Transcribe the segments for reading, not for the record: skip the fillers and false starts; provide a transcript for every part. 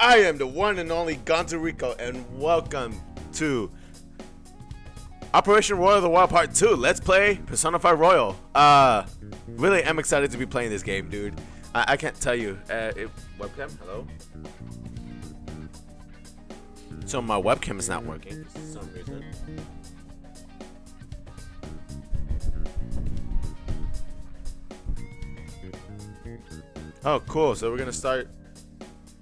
I am the one and only Gonzo Rico, and welcome to Operation Royal of the Wild Part 2. Let's play Personify Royal. Really am excited to be playing this game, dude. I can't tell you. Webcam? Hello? So my webcam is not working for some reason. Oh, cool. So we're gonna start.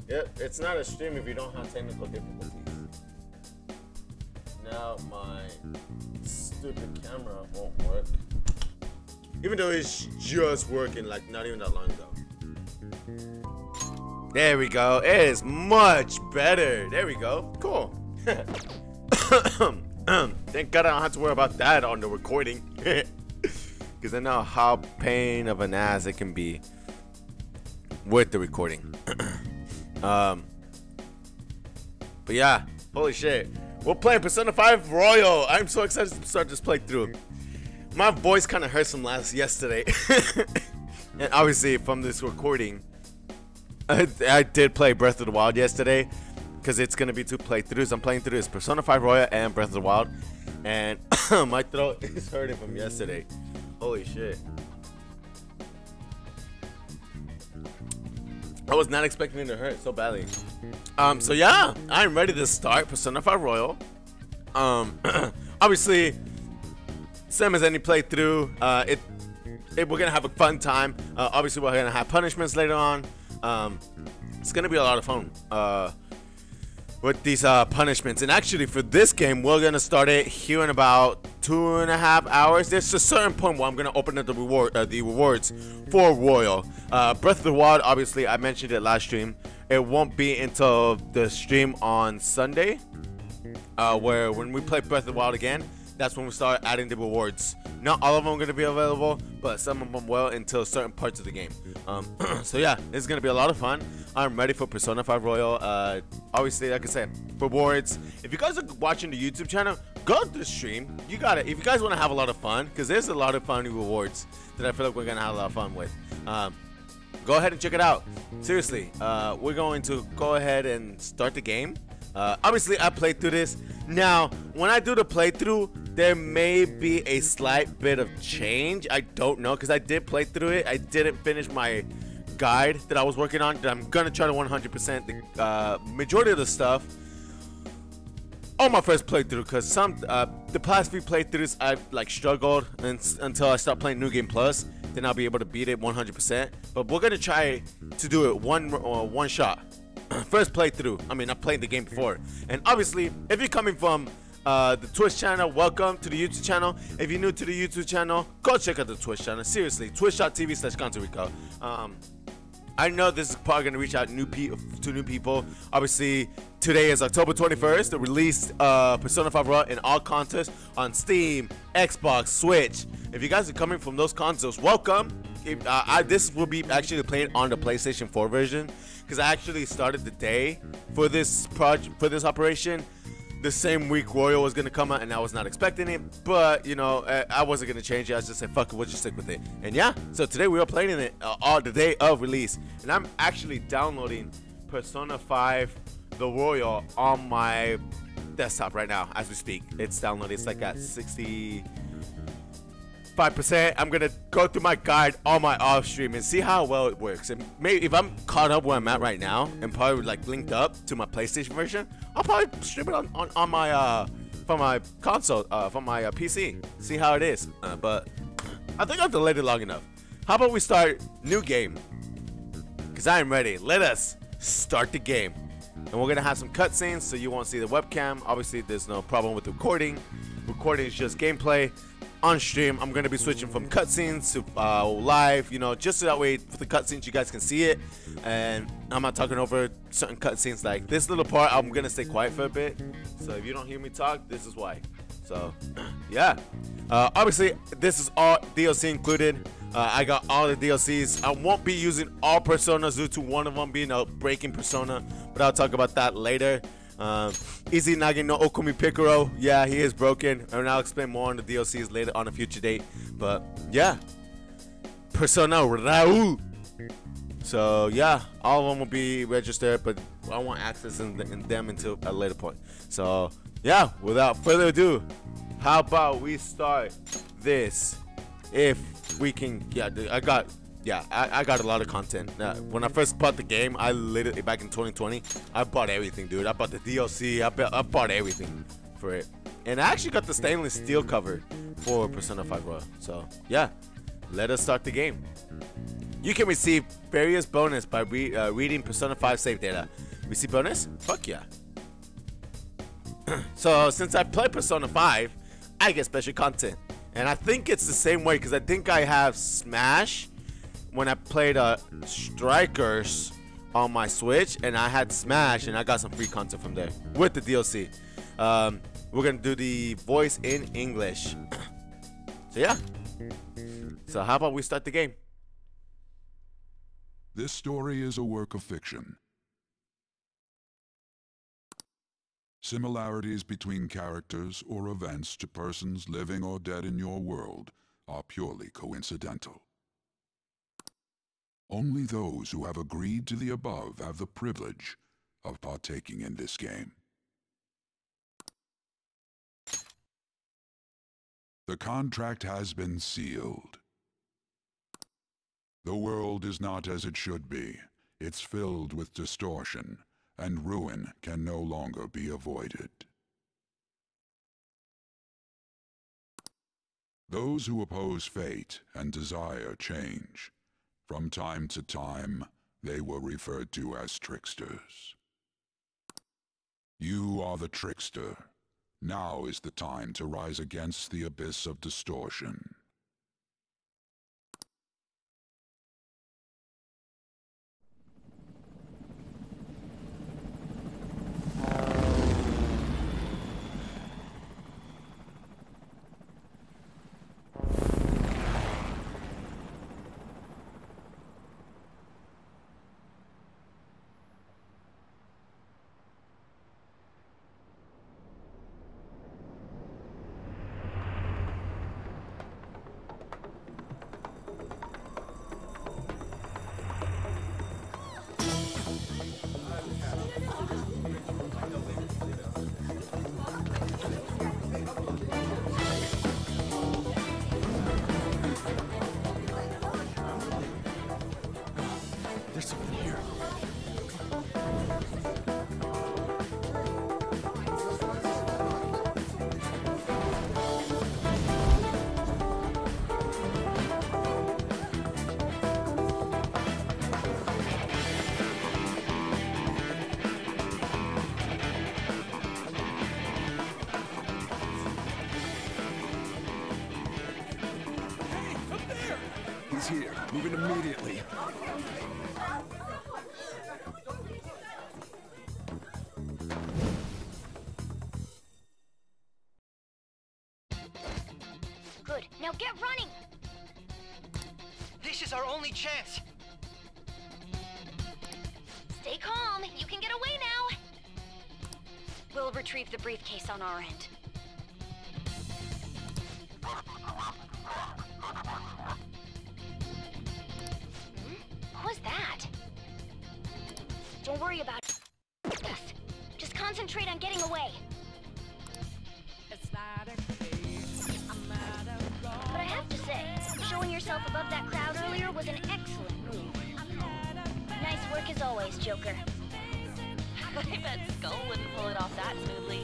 Yep, it's not a stream if you don't have technical difficulties. Now my stupid camera won't work. Even though it's just working, like not even that long ago. There we go. It is much better. There we go. Cool. Thank God I don't have to worry about that on the recording. Because I know how pain of an ass it can be with the recording. But yeah, holy shit, we're playing Persona 5 Royal. I'm so excited to start this playthrough. My voice kind of hurts from yesterday, and obviously from this recording, I did play Breath of the Wild yesterday, because it's gonna be two playthroughs. I'm playing through this Persona 5 Royal and Breath of the Wild, and my throat is hurting from yesterday. Holy shit. I was not expecting it to hurt so badly. So yeah, I'm ready to start Personify Royal. Obviously, same as any playthrough, we're gonna have a fun time. Obviously, we're gonna have punishments later on. It's gonna be a lot of fun with these punishments. And actually, for this game, we're gonna start it here in about 2.5 hours. There's a certain point where I'm gonna open up the rewards for Royal. Breath of the Wild, obviously I mentioned it last stream. It won't be until the stream on Sunday, where when we play Breath of the Wild again, that's when we start adding the rewards. Not all of them are gonna be available, but some of them will until certain parts of the game. So yeah, it's gonna be a lot of fun. I'm ready for Persona 5 Royal. Obviously, like I said, rewards. If you guys are watching the YouTube channel, go to the stream. You got it. If you guys want to have a lot of fun, because there's a lot of fun rewards that I feel like we're gonna have a lot of fun with. Go ahead and check it out. Seriously, we're going to go ahead and start the game. Obviously, I played through this. Now, when I do the playthrough, there may be a slight bit of change. I don't know, because I did play through it. I didn't finish my guide that I was working on, that I'm gonna try to 100% the majority of the stuff on my first playthrough, because some the past few playthroughs I've like struggled, and until I start playing New Game Plus, then I'll be able to beat it 100%. But we're gonna try to do it one shot. First playthrough. I mean, I've played the game before, and obviously, if you're coming from the Twitch channel, welcome to the YouTube channel. If you're new to the YouTube channel, go check out the Twitch channel. Seriously, twitch.tv/GonzoRico. I know this is probably gonna reach out to new people. Obviously, today is October 21st. The release Persona 5 Royal in all consoles on Steam, Xbox, Switch. If you guys are coming from those consoles, welcome. This will be actually played on the PlayStation 4 version, because I actually started the day for this project, for this operation, the same week Royal was gonna come out, and I was not expecting it. But you know, I wasn't gonna change it. I was just like, "Fuck it, we'll just stick with it." And yeah, so today we are playing it all the day of release, and I'm actually downloading Persona 5 the Royal on my desktop right now as we speak. It's downloaded. It's like at 65%. I'm gonna go through my guide on my off stream and see how well it works, and maybe if I'm caught up where I'm at right now and probably like linked up to my PlayStation version, I'll probably stream it on my from my console, from my PC, see how it is. But I think I've delayed it long enough. How about we start new game, because I am ready. Let us start the game, and we're gonna have some cutscenes, so you won't see the webcam. Obviously, there's no problem with recording is just gameplay. On stream, I'm gonna be switching from cutscenes to live, you know, just so that way for the cutscenes you guys can see it, and I'm not talking over certain cutscenes. Like this little part, I'm gonna stay quiet for a bit, so if you don't hear me talk, this is why. So yeah, obviously this is all DLC included. I got all the DLCs. I won't be using all personas due to one of them being a breaking persona, but I'll talk about that later. Easy Nagi no Okumi Piccolo. Yeah, he is broken, and I'll explain more on the DLCs later on a future date. But yeah, Persona Royal. So yeah, all of them will be registered, but I want access in them until a later point. So yeah, without further ado, how about we start this? If we can, yeah, I got a lot of content. When I first bought the game, I literally back in 2020, I bought everything, dude. I bought the DLC. I bought everything for it, and I actually got the stainless steel cover for Persona 5 Royal. So yeah, let us start the game. You can receive various bonus by reading Persona 5 save data. Receive bonus? Fuck yeah. So since I play Persona 5, I get special content. And I think it's the same way, because I think I have Smash when I played Strikers on my Switch, and I had Smash, and I got some free content from there with the DLC. We're going to do the voice in English. So yeah. So how about we start the game? This story is a work of fiction. Similarities between characters or events to persons living or dead in your world are purely coincidental. Only those who have agreed to the above have the privilege of partaking in this game. The contract has been sealed. The world is not as it should be. It's filled with distortion, and ruin can no longer be avoided. Those who oppose fate and desire change, from time to time, they were referred to as tricksters. You are the trickster. Now is the time to rise against the abyss of distortion. Here, moving immediately. Good. Now get running. This is our only chance. Stay calm. You can get away now. We'll retrieve the briefcase on our end. Don't worry about us. Just concentrate on getting away. But I have to say, showing yourself above that crowd earlier was an excellent move. Nice work as always, Joker. I bet Skull wouldn't pull it off that smoothly.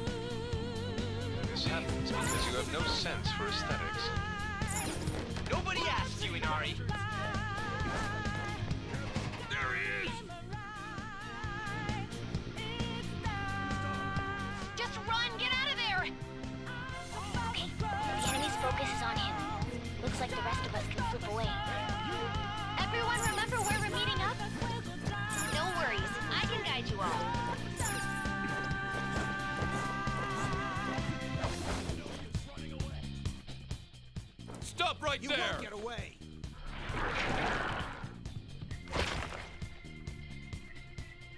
This happens because you have no sense for aesthetics. Nobody asked you, Inari! Right there. You won't get away.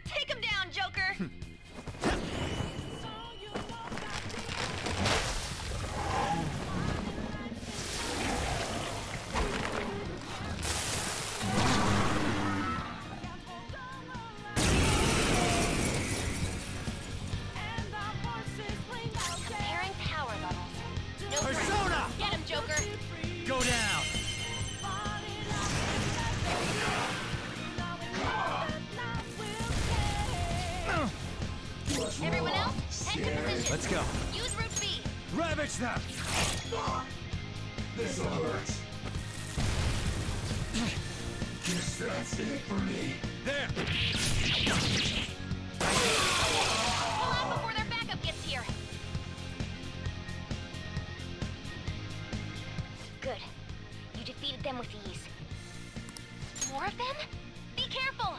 Take him down, Joker. What's that? This'll hurt. Guess that's it for me. There! Pull out before their backup gets here. Good. You defeated them with ease. More of them? Be careful!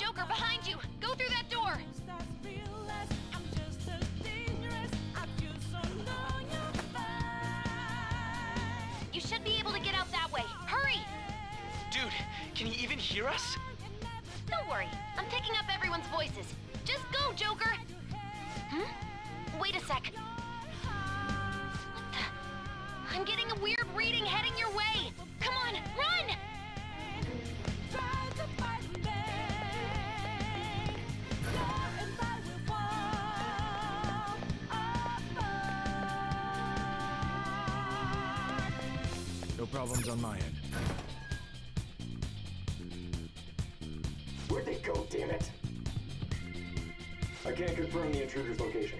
Joker, behind you! Go through that door! You should be able to get out that way. Hurry! Dude, can he even hear us? Don't worry. I'm picking up everyone's voices. Just go, Joker! Hmm? Wait a sec. What the? I'm getting a weird reading heading your way! Come on, run! No problems on my end. Where'd they go, damn it? I can't confirm the intruder's location.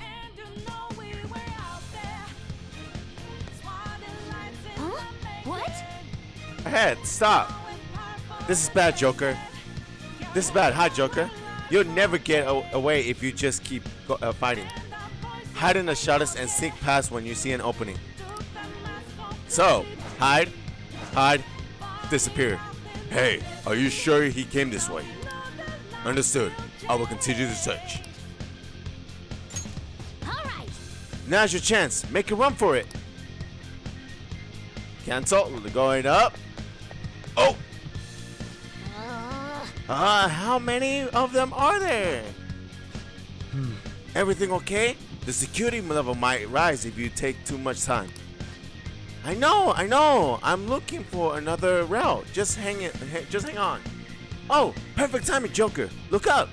And you know we were out there. Huh? What? Ahead, stop. This is bad, Joker. This is bad. Hi, Joker. You'll never get away if you just keep fighting. Hide in the shadows and sneak past when you see an opening. So, hide, disappear. Hey, are you sure he came this way? Understood. I will continue the search. All right. Now's your chance. Make a run for it. Cancel. Going up. Oh. How many of them are there? Everything okay? The security level might rise if you take too much time. I know. I'm looking for another route. Just hang on. Oh, perfect timing, Joker. Look up.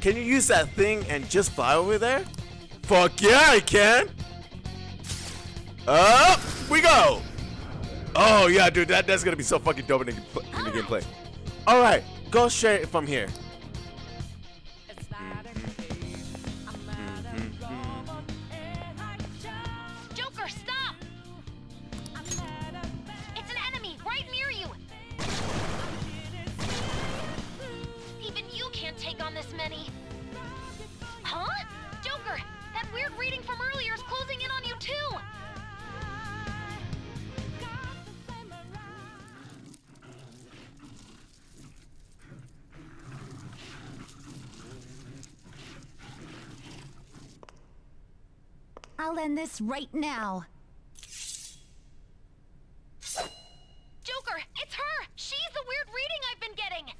Can you use that thing and just fly over there? Fuck yeah, I can. Up we go. Oh yeah, dude, that's gonna be so fucking dope in the gameplay. All right, go straight from here. I'll end this right now. Joker, it's her! She's the weird reading I've been getting.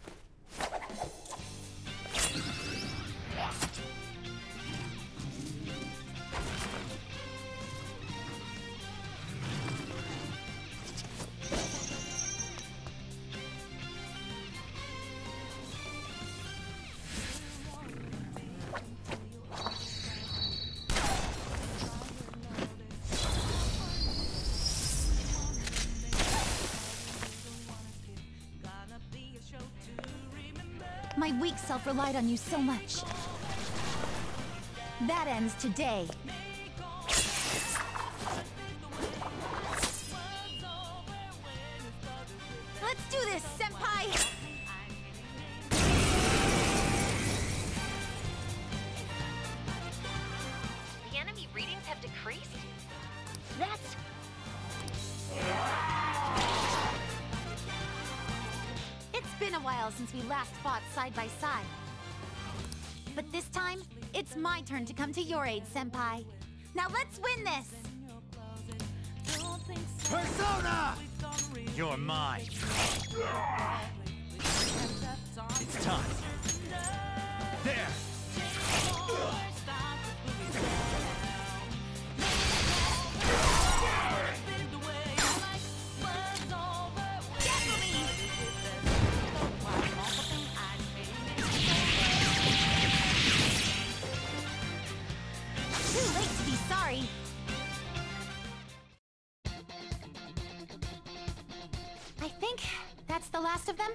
My weak self relied on you so much. That ends today. Let's do this, Senpai! The enemy readings have decreased? That's... It's been a while since we last fought side by side. But this time, it's my turn to come to your aid, Senpai. Now let's win this! Persona! You're mine. It's time. There! Sorry. That's the last of them?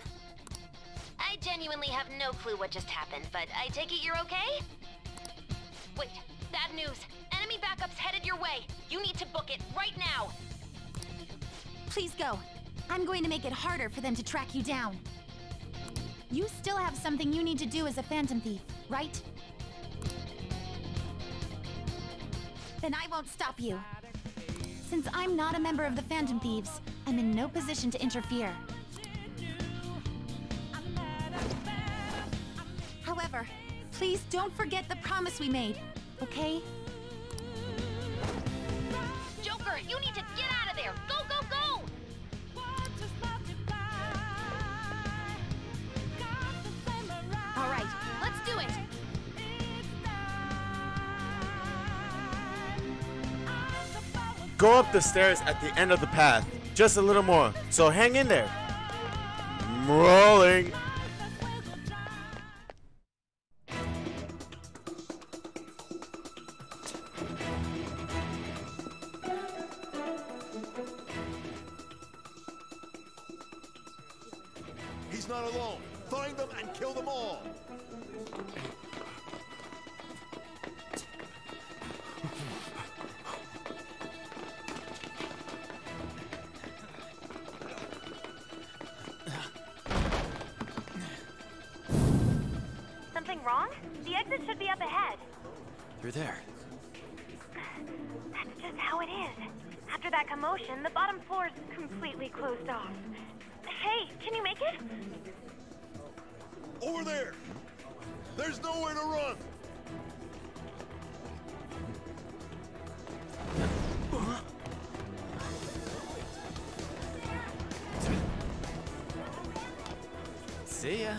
I genuinely have no clue what just happened, but I take it you're okay? Wait, bad news. Enemy backup's headed your way. You need to book it right now. Please go. I'm going to make it harder for them to track you down. You still have something you need to do as a Phantom Thief, right? Then I won't stop you. Since I'm not a member of the Phantom Thieves, I'm in no position to interfere. However, please don't forget the promise we made, okay? Joker, you need to get out of there! Go, go, go! All right, let's do it! Go up the stairs at the end of the path, just a little more, so hang in there. I'm rolling. He's not alone. Find them and kill them all. There. That's just how it is. After that commotion, the bottom floor is completely closed off. Hey, can you make it? Over there! There's nowhere to run! See ya.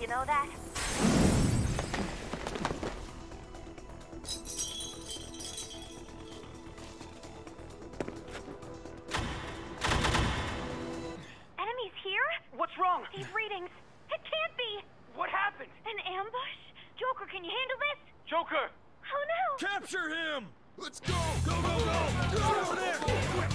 You know that? Enemies here? What's wrong? These readings. It can't be! What happened? An ambush? Joker, can you handle this? Joker! Oh no! Capture him! Let's go! Go, go, go! Go over there! Quick!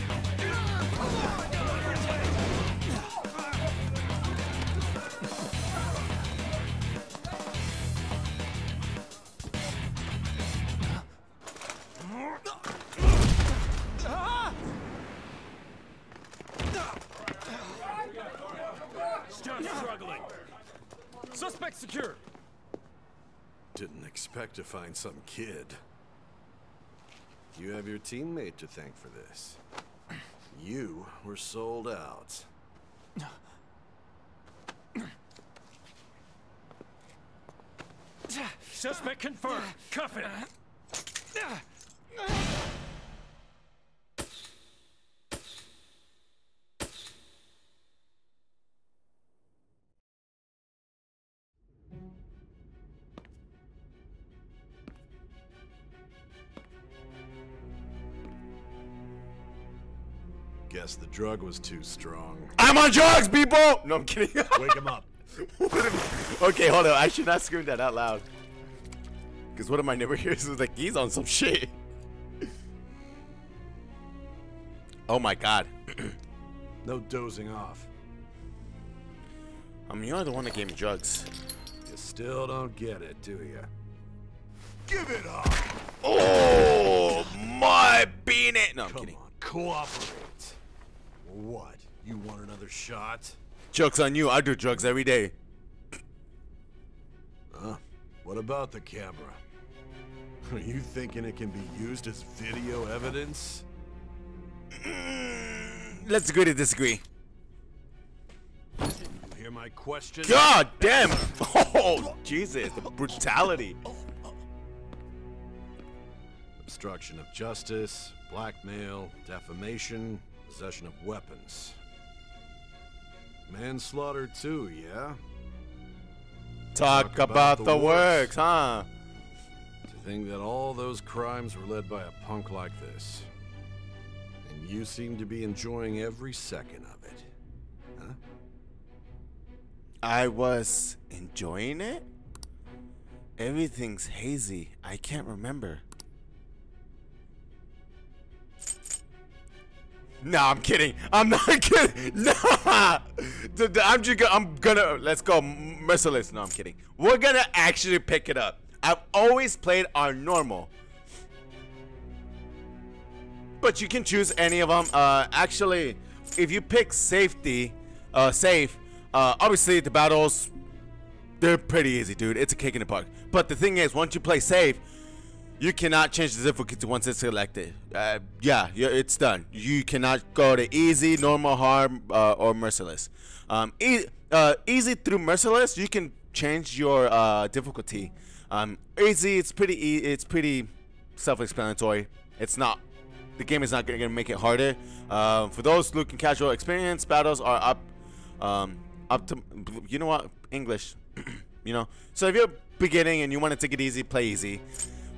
Suspect secure. Didn't expect to find some kid. You have your teammate to thank for this. You were sold out. Suspect confirmed. Cuff it. Guess the drug was too strong. I'm on drugs, people! No, I'm kidding. Wake him up. Okay, hold on. I should not scream that out loud. Because one of my neighbor hears is like, he's on some shit. Oh my god. No dozing off. I mean, you're the one that gave me drugs. You still don't get it, do you? Give it up! Oh, my beanie! No, I'm kidding. Come on, cooperate. What? You want another shot? Joke's on you. I do drugs every day. Huh? What about the camera? Are you thinking it can be used as video evidence? Let's agree to disagree. Did you hear my question? God damn! Oh, Jesus. The brutality. Obstruction of justice, blackmail, defamation, possession of weapons. Manslaughter too, yeah? Talk about the works, huh? To think that all those crimes were led by a punk like this. And you seem to be enjoying every second of it. Huh? I was enjoying it? Everything's hazy. I can't remember. Nah, I'm kidding. I'm not kidding. Nah. I'm gonna. Let's go. Merciless. No, I'm kidding. We're gonna actually pick it up. I've always played on normal. But you can choose any of them. Actually, if you pick safety, obviously the battles, they're pretty easy, dude. It's a kick in the park. But the thing is, once you play safe, you cannot change the difficulty once it's selected. Yeah, it's done. You cannot go to easy, normal, hard, or merciless. Easy through merciless, you can change your difficulty. Easy, it's pretty self-explanatory. It's not. The game is not gonna make it harder. For those looking casual experience, battles are up to, you know what, English. You know. So if you're beginning and you want to take it easy, play easy.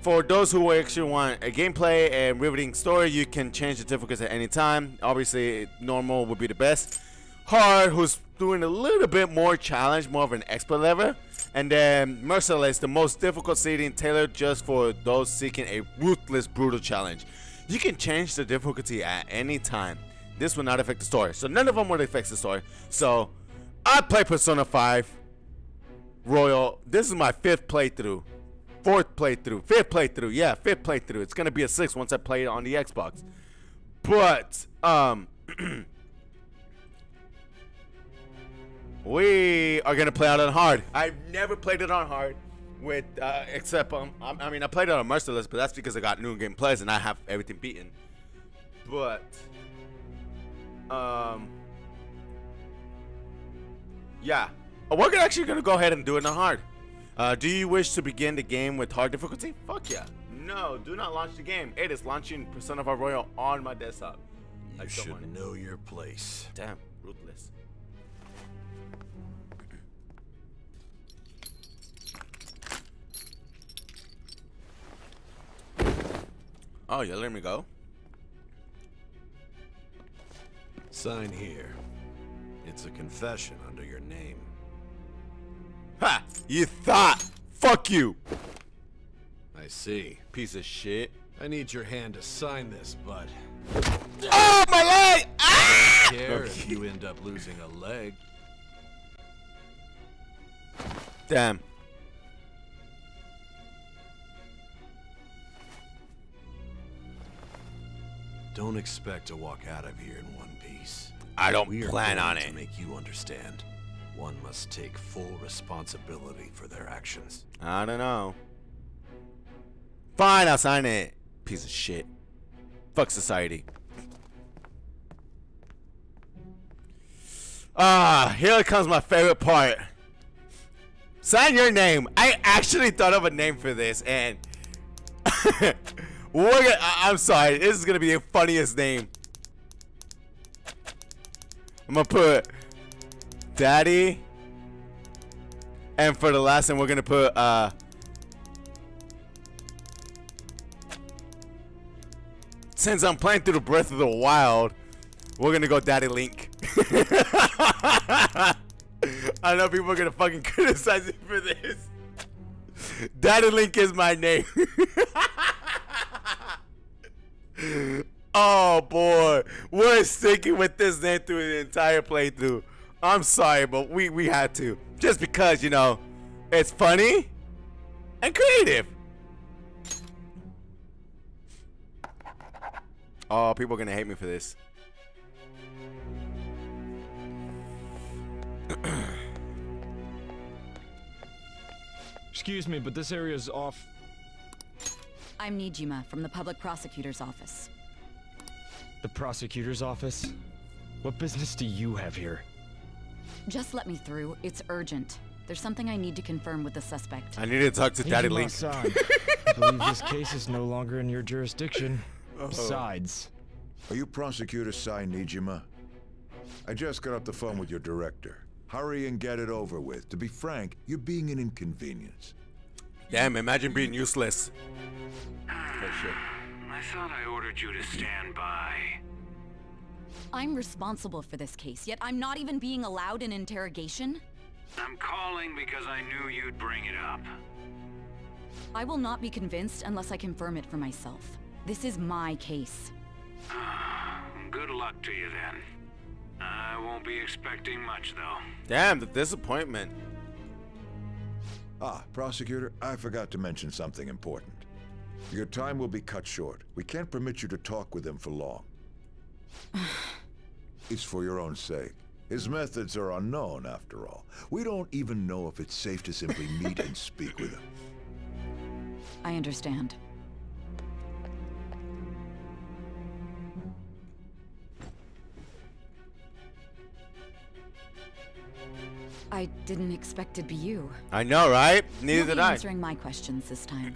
For those who actually want a gameplay and riveting story, you can change the difficulty at any time. Obviously, normal would be the best. Hard, who's doing a little bit more challenge, more of an expert level. And then merciless, the most difficult seating, tailored just for those seeking a ruthless, brutal challenge. You can change the difficulty at any time. This will not affect the story. So none of them will affect the story. So I play Persona 5 Royal. This is my fifth playthrough. It's gonna be a sixth once I play it on the Xbox. But we are gonna play it on hard. I've never played it on hard, with except I mean, I played it on merciless, but that's because I got new game plays and I have everything beaten. But yeah, we're actually gonna go ahead and do it on hard. Do you wish to begin the game with hard difficulty? Fuck yeah. No, do not launch the game. It is launching Personify Royal on my desktop. You should know your place. Damn, ruthless. Oh, you're letting me go? Sign here. It's a confession under your name. Ha! You thought! Fuck you! I see. Piece of shit. I need your hand to sign this, bud. Oh, my leg! Ah! I don't care if you end up losing a leg. Damn. Don't expect to walk out of here in one piece. I don't plan on it. To make you understand. One must take full responsibility for their actions. I don't know. Fine, I'll sign it. Piece of shit. Fuck society. Ah, here comes my favorite part. Sign your name. I actually thought of a name for this, and I'm sorry. This is gonna be the funniest name. I'm gonna put Daddy, and for the last one we're gonna put since I'm playing through the Breath of the Wild, we're gonna go Daddy Link. I know people are gonna fucking criticize me for this. Daddy Link is my name. Oh boy, we're sticking with this name through the entire playthrough. I'm sorry, but we had to. Just because, you know, it's funny and creative. Oh, people are going to hate me for this. Excuse me, but this area is off. I'm Niijima from the Public Prosecutor's Office. The Prosecutor's Office? What business do you have here? Just let me through. It's urgent. There's something I need to confirm with the suspect. I need to talk to Daddy Link. I believe this case is no longer in your jurisdiction. Besides... Are you Prosecutor Sae Niijima? I just got off the phone with your director. Hurry and get it over with. To be frank, you're being an inconvenience. Damn, imagine being useless. I thought I ordered you to stand by. I'm responsible for this case, yet I'm not even being allowed an interrogation? I'm calling because I knew you'd bring it up. I will not be convinced unless I confirm it for myself. This is my case. Good luck to you then. I won't be expecting much though. Damn, the disappointment. Ah, Prosecutor, I forgot to mention something important. Your time will be cut short. We can't permit you to talk with him for long. It's for your own sake. His methods are unknown, after all. We don't even know if it's safe to simply meet and speak with him. I understand. I didn't expect to be you. I know, right? Neither did I. Answering my questions this time.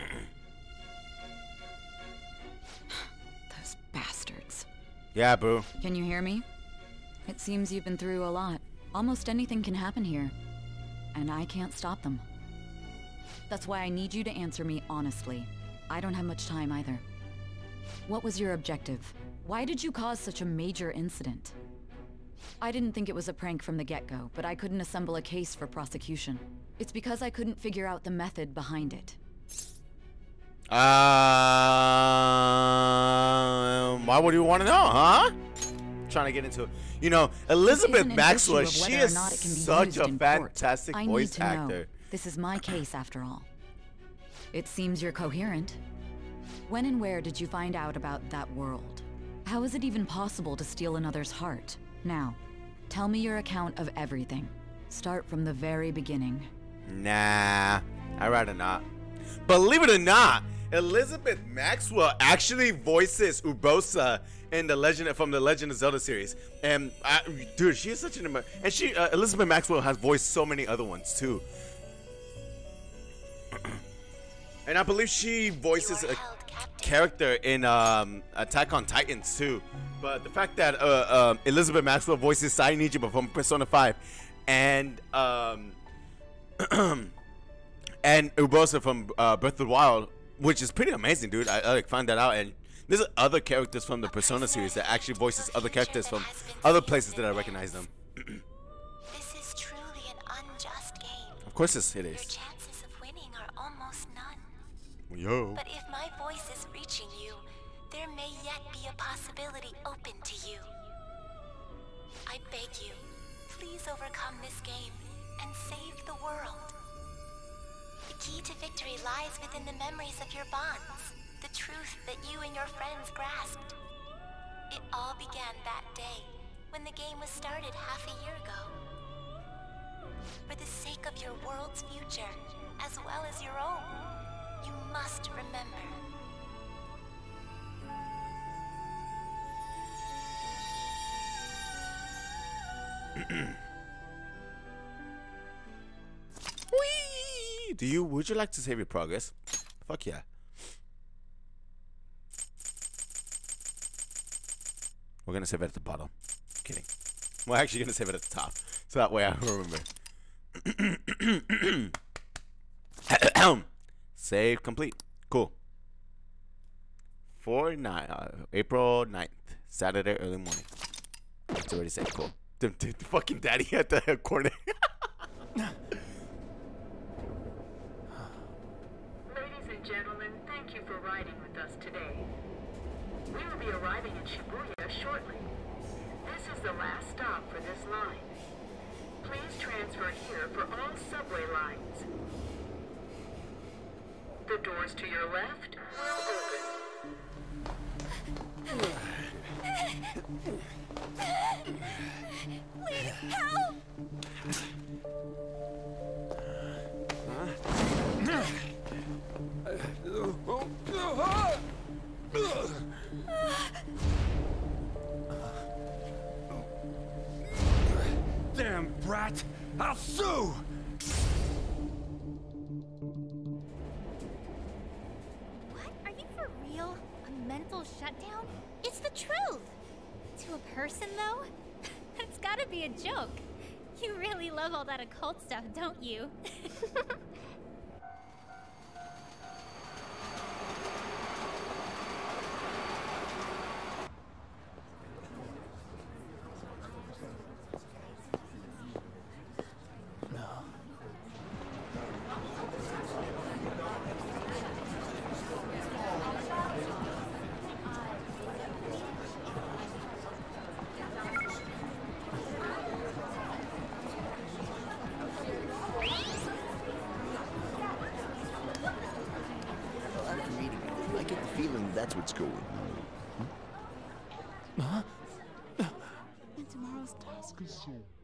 Those bastards. Yeah, boo. Can you hear me? It seems you've been through a lot. Almost anything can happen here, and I can't stop them. That's why I need you to answer me honestly. I don't have much time either. What was your objective? Why did you cause such a major incident? I didn't think it was a prank from the get-go, but I couldn't assemble a case for prosecution. It's because I couldn't figure out the method behind it. Why would you want to know, huh? Trying to get into it. You know, Elizabeth Maxwell, she is such a fantastic voice actor. This is my case after all. It seems you're coherent. When and where did you find out about that world? How is it even possible to steal another's heart? Now, tell me your account of everything. Start from the very beginning. Nah, I'd rather not. Believe it or not, Elizabeth Maxwell actually voices Ubosa in the Legend of Zelda series, and dude, she is such an Elizabeth Maxwell has voiced so many other ones too, and I believe she voices a character in Attack on Titan too. But the fact that Elizabeth Maxwell voices Sae Niijima from Persona 5 and and Ubosa from Breath of the Wild, which is pretty amazing, dude. I found that out, and there's other characters from the Persona series that actually voices other characters from other places that I recognize them. This is truly an unjust game. Of course it is. Your chances of winning are almost none. Yo. But if my voice is reaching you, there may yet be a possibility open to you. I beg you, please overcome this game and save the world. The key to victory lies within the memories of your bonds, the truth that you and your friends grasped. It all began that day, when the game was started half a year ago. For the sake of your world's future, as well as your own, you must remember. Whee! Would you like to save your progress? Fuck yeah. We're gonna save it at the bottom. Kidding. We're actually gonna save it at the top, so that way I remember. Save complete. Cool. 4/9, April 9th, Saturday early morning. It's already saved. Cool. The fucking daddy at the corner. Gentlemen, thank you for riding with us today. We will be arriving in Shibuya shortly. This is the last stop for this line. Please transfer here for all subway lines. The doors to your left will open. Please help! Damn brat! I'll sue! What? Are you for real? A mental shutdown? It's the truth! To a person, though? That's gotta be a joke. You really love all that occult stuff, don't you? get the feeling that's what's going on. Huh? And tomorrow's task is soon.